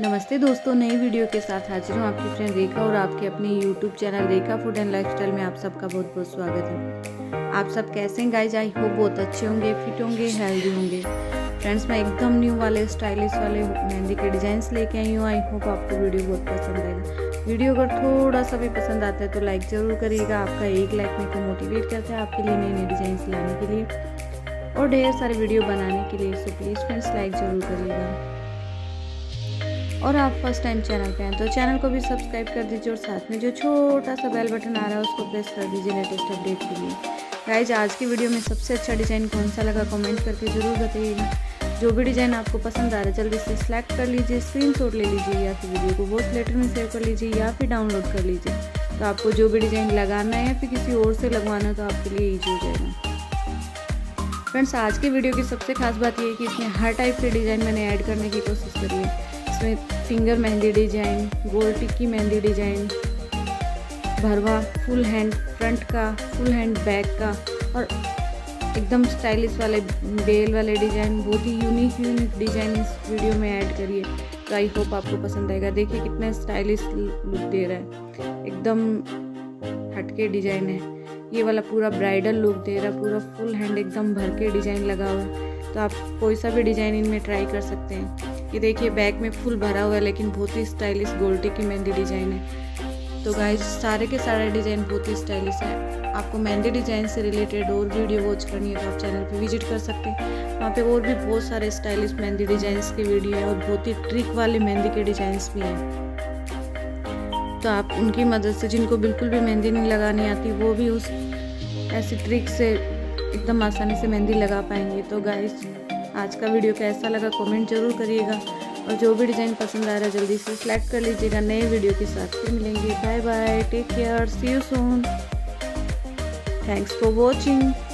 नमस्ते दोस्तों, नई वीडियो के साथ हाजिर हूँ आपकी फ्रेंड रेखा और आपके अपने YouTube channel Rekha food and lifestyle में आप सबका बहुत बहुत स्वागत है। आप सब कैसे हैं गाइज? आई होप बहुत अच्छे होंगे, फिट होंगे, हेल्दी होंगे। फ्रेंड्स, मैं एकदम न्यू वाले स्टाइलिश वाले मेहंदी के डिज़ाइंस लेके आई हूँ। आई होप आपको वीडियो बहुत पसंद आएगा। वीडियो अगर थोड़ा सा भी पसंद आता है तो लाइक ज़रूर करिएगा। आपका एक लाइक मेरे को मोटिवेट करता है आपके लिए नई नई डिज़ाइंस लाने के लिए और ढेर सारे वीडियो बनाने के लिए। सो प्लीज़ फ्रेंड्स, लाइक ज़रूर करिएगा। और आप फर्स्ट टाइम चैनल पे हैं तो चैनल को भी सब्सक्राइब कर दीजिए और साथ में जो छोटा सा बेल बटन आ रहा है उसको प्रेस कर दीजिए लेटेस्ट अपडेट के लिए। गाइज, आज की वीडियो में सबसे अच्छा डिज़ाइन कौन सा लगा कमेंट करके ज़रूर बताइएगा। जो भी डिज़ाइन आपको पसंद आ रहा है जल्दी से सिलेक्ट कर लीजिए, स्क्रीनशॉट ले लीजिए या फिर वीडियो को वॉइस लेटर में सेव कर लीजिए या फिर डाउनलोड कर लीजिए। तो आपको जो भी डिज़ाइन लगाना है या फिर किसी और से लगवाना है तो आपके लिए ईजी हो जाएगा। फ्रेंड्स, आज के वीडियो की सबसे खास बात यह है कि इसमें हर टाइप के डिज़ाइन मैंने ऐड करने की कोशिश करी है। इसमें फिंगर मेहंदी डिजाइन, गोल टिक्की मेहंदी डिजाइन, भरवा, फुल हैंड फ्रंट का, फुल हैंड बैक का और एकदम स्टाइलिश वाले बेल वाले डिजाइन, बहुत ही यूनिक यूनिक डिजाइन इस वीडियो में ऐड करिए। तो आई होप आपको पसंद आएगा। देखिए कितना स्टाइलिश लुक दे रहा है, एकदम हटके डिजाइन है। ये वाला पूरा ब्राइडल लुक दे रहा है, पूरा फुल हैंड एकदम भर के डिजाइन लगा हुआ है। तो आप कोई सा भी डिजाइन इनमें ट्राई कर सकते हैं। ये देखिए बैक में फुल भरा हुआ है लेकिन बहुत ही स्टाइलिश गोल्टी की मेहंदी डिजाइन है। तो गाइज, सारे के सारे डिजाइन बहुत ही स्टाइलिश है। आपको मेहंदी डिजाइन से रिलेटेड और वीडियो वॉच करनी है तो आप चैनल पे विजिट कर सकते हैं। वहाँ पे और भी बहुत सारे स्टाइलिश मेहंदी डिजाइंस के वीडियो हैं और बहुत ही ट्रिक वाले मेहंदी के डिजाइंस भी हैं। तो आप उनकी मदद से, जिनको बिल्कुल भी मेहंदी नहीं लगानी आती वो भी उस ऐसी ट्रिक से एकदम आसानी से मेहंदी लगा पाएंगे। तो गाइज, आज का वीडियो कैसा लगा कमेंट जरूर करिएगा और जो भी डिज़ाइन पसंद आ रहा है जल्दी से सिलेक्ट कर लीजिएगा। नए वीडियो के साथ फिर मिलेंगे। Bye bye, take care, see you soon, thanks for watching.